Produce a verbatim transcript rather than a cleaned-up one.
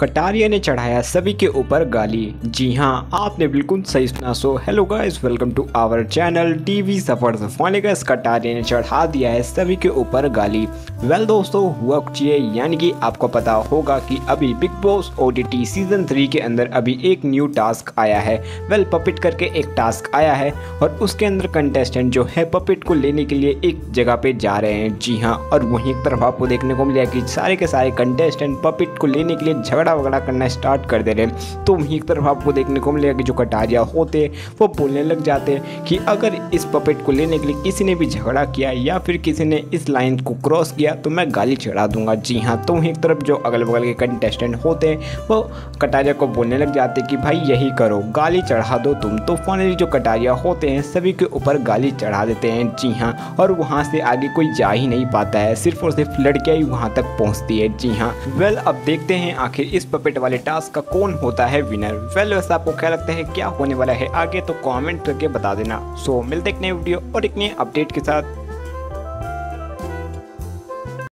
कटारिया ने चढ़ाया सभी के ऊपर गाली। जी हाँ, आपने बिल्कुल सही सुना। So hello guys, welcome to our channel TV Safar. Guys, Kataria ने चढ़ा दिया है सभी के ऊपर गाली। वेल दोस्तों, हुआ कुछ ये, यानी कि आपको पता होगा कि अभी big boss OTT season three के अंदर अभी एक न्यू टास्क आया है। वेल पपिट करके एक टास्क आया है और उसके अंदर कंटेस्टेंट जो है पपिट को लेने के लिए एक जगह पे जा रहे हैं। जी हाँ, और वहीं एक तरफ आपको देखने को मिला कि सारे के सारे कंटेस्टेंट पपिट को लेने के लिए झगड़ा वगैरह करना स्टार्ट कर दे रहे हैं। तो वहीं एक तरफ आपको देखने को मिलेगा कि जो कटारिया होते वो बोलने लग जाते कि अगर इस पपेट को लेने के लिए किसी ने भी झगड़ा किया या फिर किसी ने इस लाइन को क्रॉस किया तो मैं गाली चढ़ा दूंगा। जी हाँ, तो वहीं एक तरफ जो अगल बगल के कंटेस्टेंट होते वो कटारिया को बोलने लग जाते कि भाई यही करो, गाली चढ़ा दो तुम। तो फाइनली जो कटारिया होते हैं सभी के ऊपर गाली चढ़ा देते हैं। जी हाँ, और वहाँ से आगे कोई जा ही नहीं पाता है, सिर्फ और सिर्फ लड़कियाँ ही वहाँ तक पहुँचती है। जी हाँ, वेल अब देखते हैं आखिर इस पपेट वाले टास्क का कौन होता है विनर। वेल वैसे आपको क्या लगता है क्या होने वाला है आगे, तो कमेंट करके बता देना। सो मिलते हैं एक नए वीडियो और एक नए अपडेट के साथ।